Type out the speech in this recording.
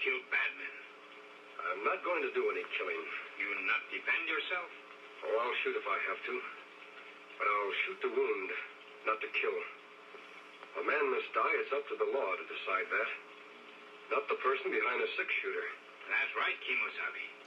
kill bad men. I'm not going to do any killing. You not defend yourself? Oh, I'll shoot if I have to. But I'll shoot to wound, not to kill. A man must die. It's up to the law to decide that. Not the person behind a six-shooter. That's right, Kimo Sabe.